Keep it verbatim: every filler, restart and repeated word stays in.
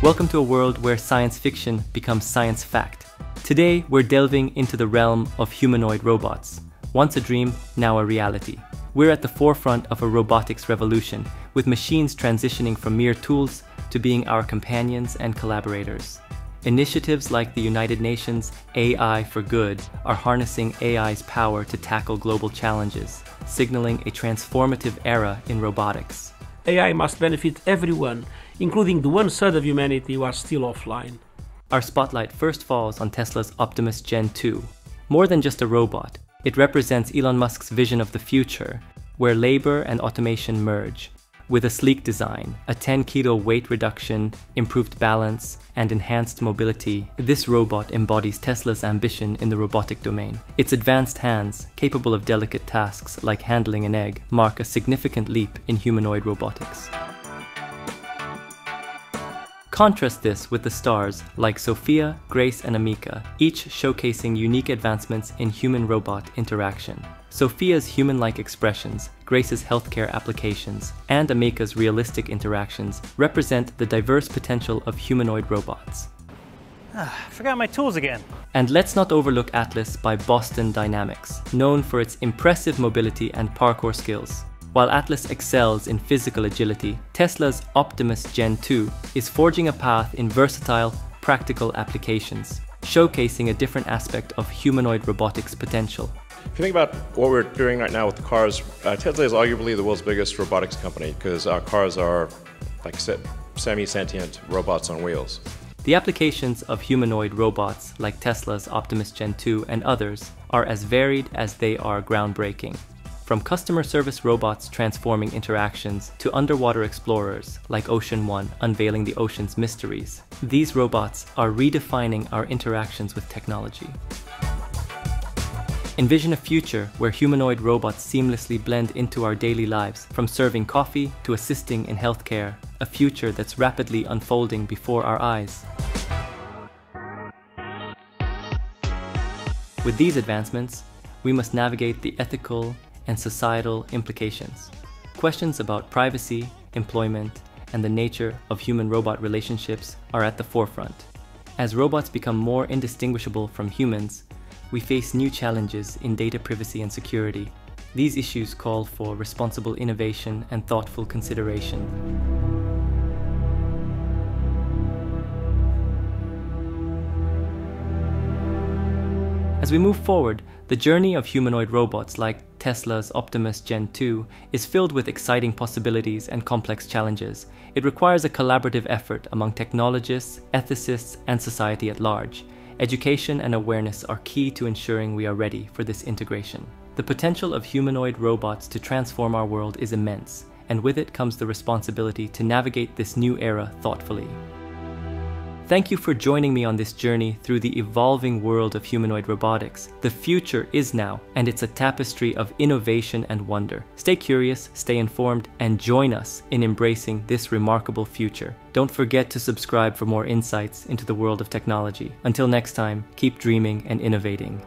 Welcome to a world where science fiction becomes science fact. Today, we're delving into the realm of humanoid robots. Once a dream, now a reality. We're at the forefront of a robotics revolution, with machines transitioning from mere tools to being our companions and collaborators. Initiatives like the United Nations A I for Good are harnessing A I's power to tackle global challenges, signaling a transformative era in robotics. A I must benefit everyone, including the one-third of humanity who are still offline. Our spotlight first falls on Tesla's Optimus Gen two. More than just a robot, it represents Elon Musk's vision of the future, where labor and automation merge. With a sleek design, a ten kilo weight reduction, improved balance, and enhanced mobility, this robot embodies Tesla's ambition in the robotic domain. Its advanced hands, capable of delicate tasks like handling an egg, mark a significant leap in humanoid robotics. Contrast this with the stars like Sophia, Grace, and Ameca, each showcasing unique advancements in human-robot interaction. Sophia's human-like expressions, Grace's healthcare applications, and Ameca's realistic interactions represent the diverse potential of humanoid robots. Ah, I forgot my tools again. And let's not overlook Atlas by Boston Dynamics, known for its impressive mobility and parkour skills. While Atlas excels in physical agility, Tesla's Optimus Gen two is forging a path in versatile, practical applications, showcasing a different aspect of humanoid robotics potential. If you think about what we're doing right now with the cars, uh, Tesla is arguably the world's biggest robotics company because our cars are like semi-sentient robots on wheels. The applications of humanoid robots like Tesla's Optimus Gen two and others are as varied as they are groundbreaking. From customer service robots transforming interactions to underwater explorers like Ocean One unveiling the ocean's mysteries, these robots are redefining our interactions with technology. Envision a future where humanoid robots seamlessly blend into our daily lives, from serving coffee to assisting in healthcare, a future that's rapidly unfolding before our eyes. With these advancements, we must navigate the ethical and societal implications. Questions about privacy, employment, and the nature of human-robot relationships are at the forefront. As robots become more indistinguishable from humans, we face new challenges in data privacy and security. These issues call for responsible innovation and thoughtful consideration. As we move forward, the journey of humanoid robots like Tesla's Optimus Gen two is filled with exciting possibilities and complex challenges. It requires a collaborative effort among technologists, ethicists, and society at large. Education and awareness are key to ensuring we are ready for this integration. The potential of humanoid robots to transform our world is immense, and with it comes the responsibility to navigate this new era thoughtfully. Thank you for joining me on this journey through the evolving world of humanoid robotics. The future is now, and it's a tapestry of innovation and wonder. Stay curious, stay informed, and join us in embracing this remarkable future. Don't forget to subscribe for more insights into the world of technology. Until next time, keep dreaming and innovating.